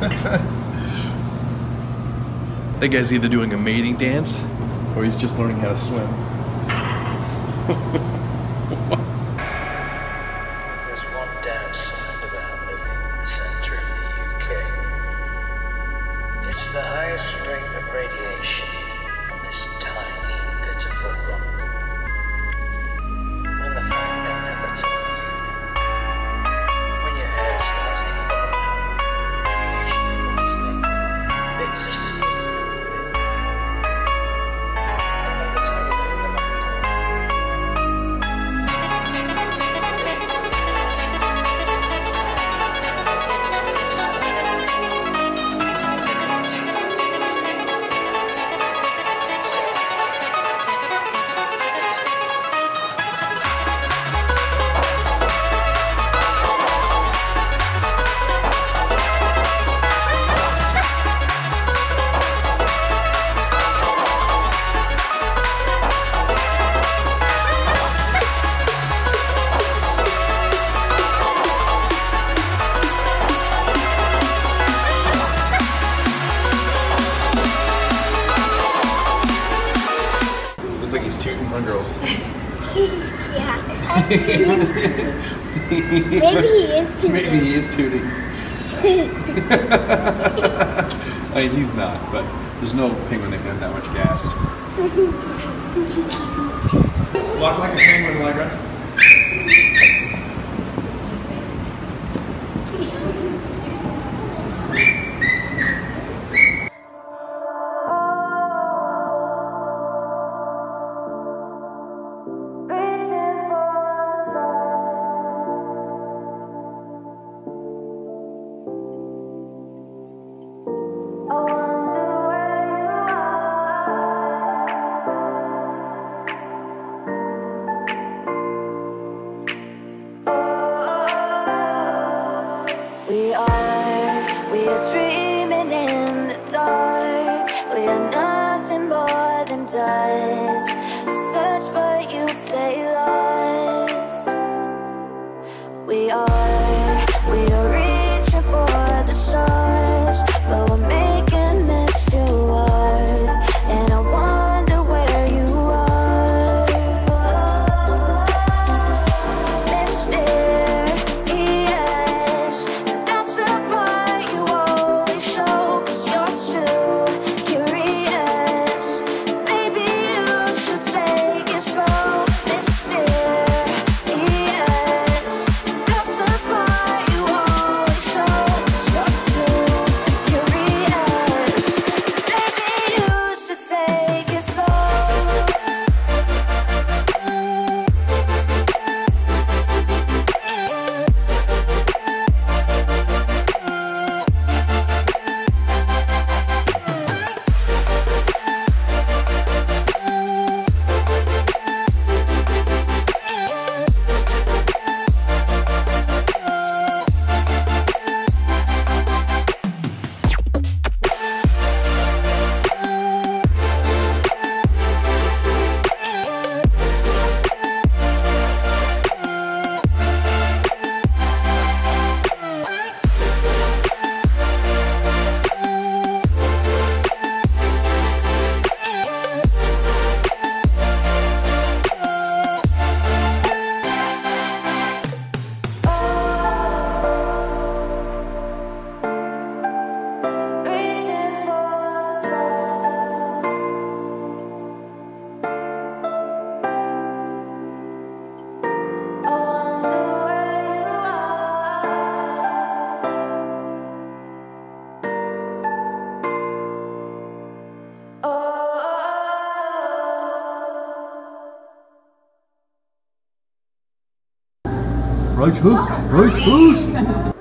That guy's either doing a mating dance or he's just learning how to swim. There's one damn sound about living in the center of the UK. It's the highest rate of radiation on this tiny, pitiful rock. And the fact they never tell you that when your hair starts to fall out with radiation poisoning, bits of skin. Girls. Yeah. He is tooting. Maybe he is tooting. Maybe he is tooting. I mean, he's not, but there's no penguin that can have that much gas. Walk like a penguin, Lyra. We are dreaming in the dark. We are nothing more than dust. Search but you stay lost. We are reaching for the stars, but we're making this too hard. And I wonder where you are.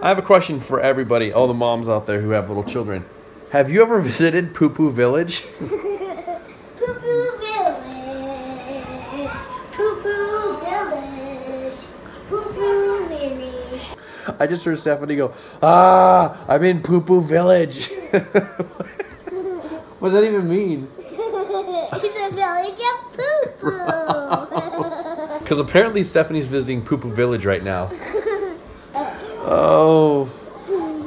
I have a question for everybody, all the moms out there who have little children. Have you ever visited Poo Poo Village? Poo Poo Village. Poo Poo Village. Poo Poo Village. I just heard Stephanie go, ah, I'm in Poo Poo Village. What does that even mean? It's a village of poo poo. Because apparently Stephanie's visiting Poo Poo Village right now. Oh.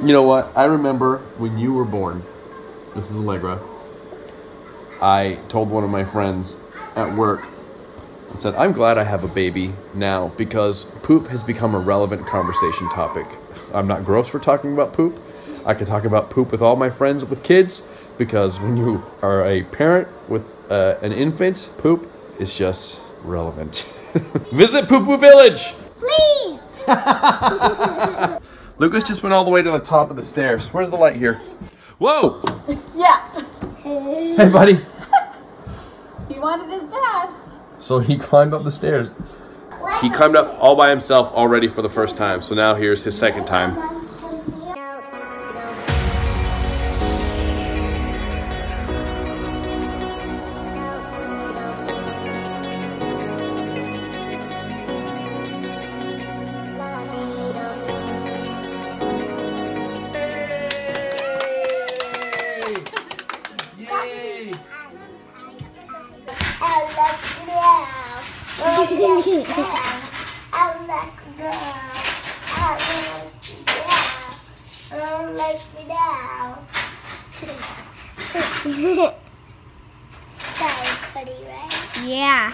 You know what? I remember when you were born, this is Allegra, I told one of my friends at work, I said, I'm glad I have a baby now because poop has become a relevant conversation topic. I'm not gross for talking about poop. I could talk about poop with all my friends with kids because when you are a parent with an infant, poop is just relevant. Visit Poo Poo Village! Please! Lucas just went all the way to the top of the stairs. Where's the light here? Whoa! Yeah! Hey, buddy! He wanted his dad. So he climbed up the stairs. He climbed up all by himself already for the first time, so now here's his second time. Yeah.